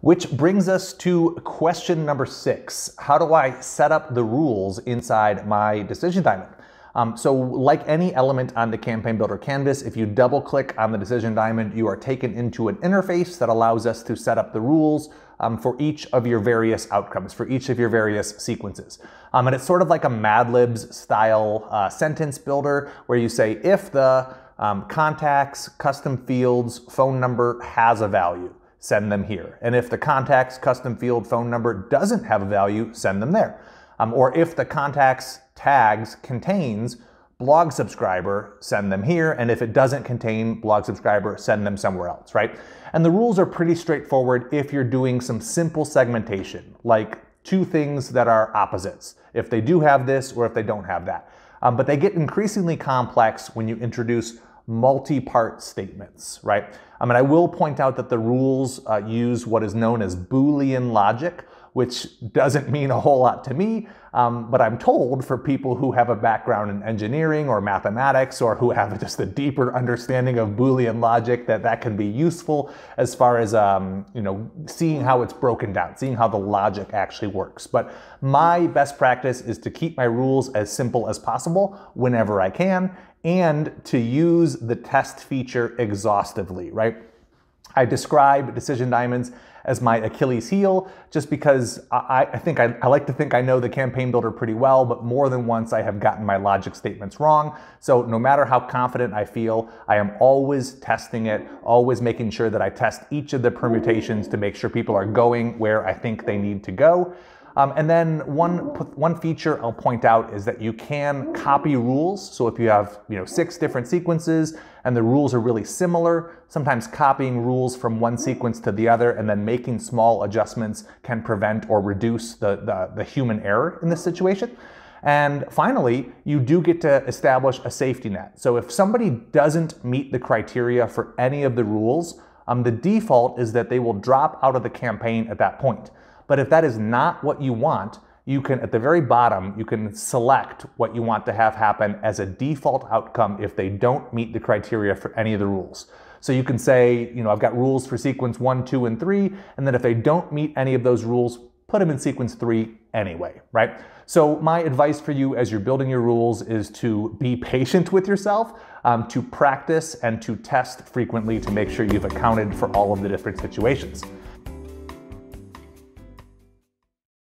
Which brings us to question number 6. How do I set up the rules inside my Decision Diamond? So like any element on the Campaign Builder canvas, if you double click on the Decision Diamond, you are taken into an interface that allows us to set up the rules for each of your various outcomes, for each of your various sequences. And it's sort of like a Mad Libs style sentence builder where you say, if the contacts, custom fields, phone number has a value, send them here. And if the contacts, custom field, phone number doesn't have a value, send them there. Or if the contacts tags contains blog subscriber, send them here. And if it doesn't contain blog subscriber, send them somewhere else, right? And the rules are pretty straightforward if you're doing some simple segmentation, like two things that are opposites, if they do have this or if they don't have that. But they get increasingly complex when you introduce multi-part statements, right? I mean, I will point out that the rules use what is known as Boolean logic, which doesn't mean a whole lot to me, but I'm told for people who have a background in engineering or mathematics or who have just a deeper understanding of Boolean logic that that can be useful as far as you know, seeing how it's broken down, seeing how the logic actually works. But my best practice is to keep my rules as simple as possible whenever I can and to use the test feature exhaustively, right? I describe Decision Diamonds as my Achilles heel, just because I like to think I know the Campaign Builder pretty well, but more than once I have gotten my logic statements wrong. So no matter how confident I feel, I am always testing it, always making sure that I test each of the permutations to make sure people are going where I think they need to go. And then one feature I'll point out is that you can copy rules. So if you have 6 different sequences and the rules are really similar, sometimes copying rules from one sequence to the other and then making small adjustments can prevent or reduce the human error in this situation. And finally, you do get to establish a safety net. So if somebody doesn't meet the criteria for any of the rules, the default is that they will drop out of the campaign at that point. But if that is not what you want, you can, at the very bottom, you can select what you want to have happen as a default outcome if they don't meet the criteria for any of the rules. So you can say, I've got rules for sequence 1, 2, and 3, and then if they don't meet any of those rules, put them in sequence 3 anyway, right? So my advice for you as you're building your rules is to be patient with yourself, to practice and to test frequently to make sure you've accounted for all of the different situations.